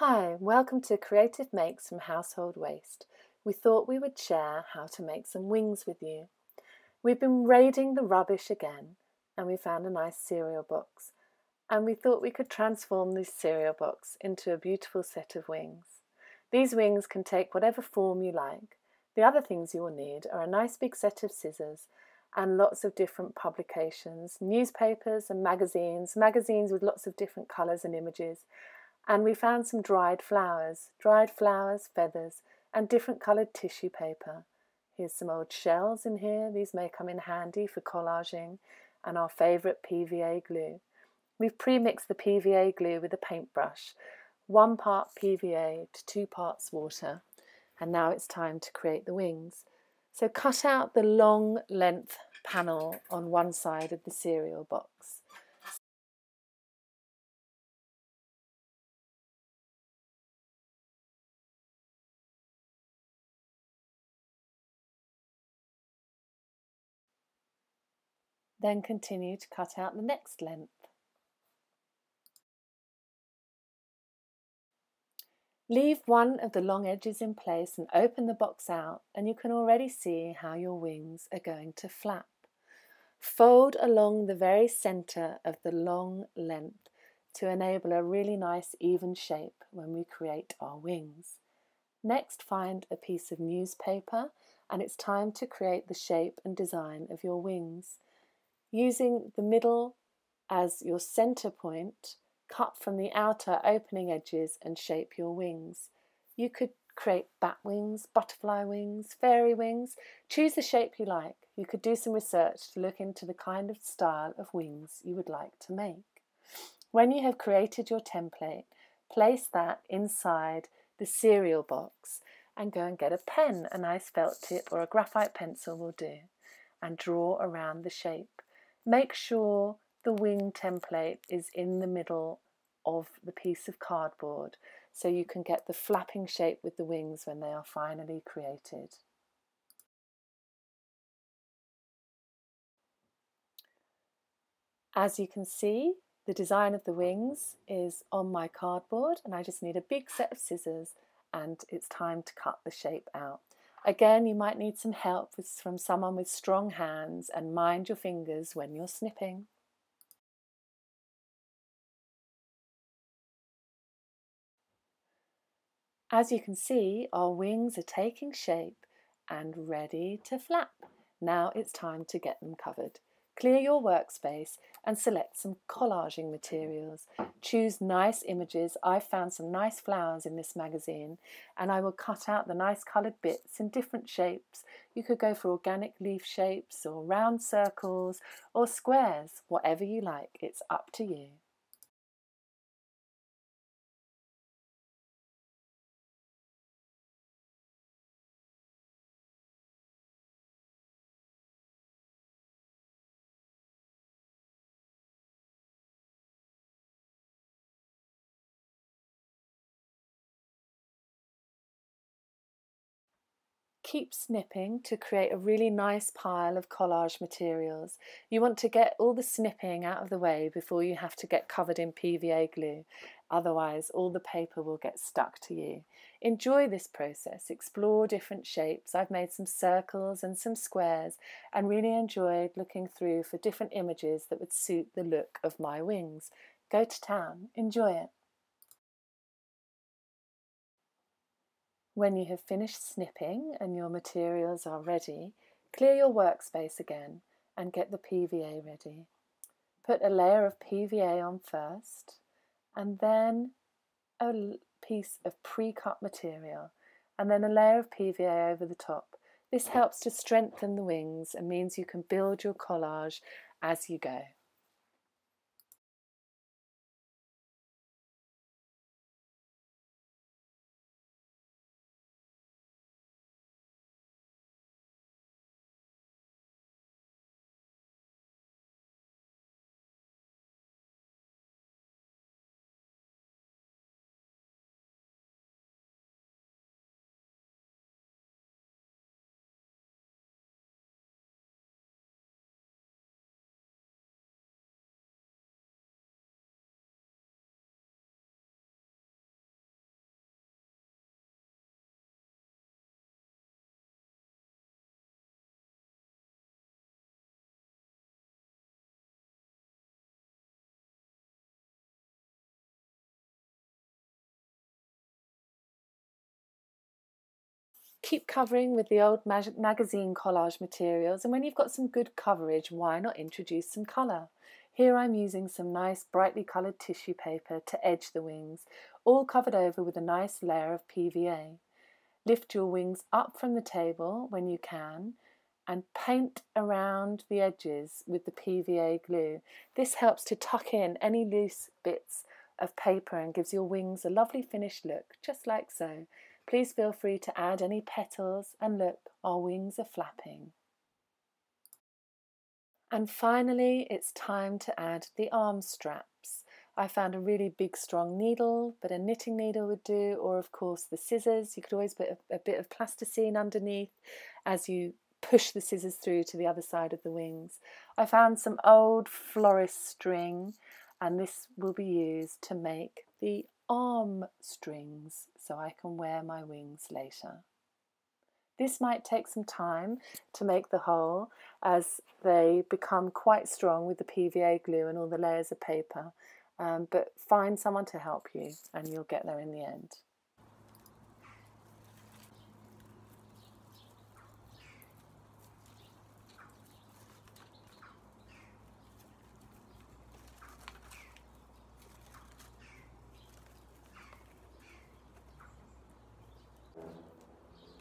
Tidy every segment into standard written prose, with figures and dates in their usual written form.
Hi, welcome to Creative Makes from Household Waste. We thought we would share how to make some wings with you. We've been raiding the rubbish again and we found a nice cereal box and we thought we could transform this cereal box into a beautiful set of wings. These wings can take whatever form you like. The other things you will need are a nice big set of scissors and lots of different publications, newspapers and magazines with lots of different colours and images. And we found some dried flowers, feathers and different coloured tissue paper. Here's some old shells in here, these may come in handy for collaging, and our favourite PVA glue. We've pre-mixed the PVA glue with a paintbrush, 1 part PVA to 2 parts water, and now it's time to create the wings. So cut out the long length panel on one side of the cereal box. Then continue to cut out the next length. Leave one of the long edges in place and open the box out, and you can already see how your wings are going to flap. Fold along the very centre of the long length to enable a really nice even shape when we create our wings. Next, find a piece of newspaper and it's time to create the shape and design of your wings. Using the middle as your centre point, cut from the outer opening edges and shape your wings. You could create bat wings, butterfly wings, fairy wings. Choose the shape you like. You could do some research to look into the kind of style of wings you would like to make. When you have created your template, place that inside the cereal box and go and get a pen. A nice felt tip or a graphite pencil will do, and draw around the shape. Make sure the wing template is in the middle of the piece of cardboard so you can get the flapping shape with the wings when they are finally created. As you can see, the design of the wings is on my cardboard and I just need a big set of scissors and it's time to cut the shape out. Again, you might need some help from someone with strong hands, and mind your fingers when you're snipping. As you can see, our wings are taking shape and ready to flap. Now it's time to get them covered. Clear your workspace and select some collaging materials. Choose nice images. I found some nice flowers in this magazine and I will cut out the nice coloured bits in different shapes. You could go for organic leaf shapes or round circles or squares, whatever you like, it's up to you. Keep snipping to create a really nice pile of collage materials. You want to get all the snipping out of the way before you have to get covered in PVA glue, otherwise all the paper will get stuck to you. Enjoy this process, explore different shapes. I've made some circles and some squares and really enjoyed looking through for different images that would suit the look of my wings. Go to town, enjoy it. When you have finished snipping and your materials are ready, clear your workspace again and get the PVA ready. Put a layer of PVA on first and then a piece of pre-cut material and then a layer of PVA over the top. This helps to strengthen the wings and means you can build your collage as you go. keep covering with the old magazine collage materials, and when you've got some good coverage, why not introduce some colour? Here I'm using some nice brightly coloured tissue paper to edge the wings, all covered over with a nice layer of PVA. Lift your wings up from the table when you can and paint around the edges with the PVA glue. This helps to tuck in any loose bits of paper and gives your wings a lovely finished look, just like so. Please feel free to add any petals, and look, our wings are flapping. And finally, it's time to add the arm straps. I found a really big strong needle, but a knitting needle would do, or of course the scissors. You could always put a bit of plasticine underneath as you push the scissors through to the other side of the wings. I found some old florist string, and this will be used to make the arm strings so I can wear my wings later. This might take some time to make the hole as they become quite strong with the PVA glue and all the layers of paper, but find someone to help you and you'll get there in the end.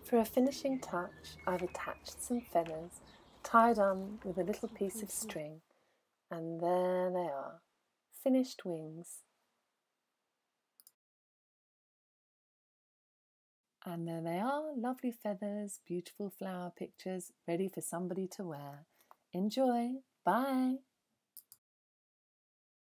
For a finishing touch, I've attached some feathers, tied on with a little piece of string, and there they are, finished wings. And there they are, lovely feathers, beautiful flower pictures, ready for somebody to wear. Enjoy, bye!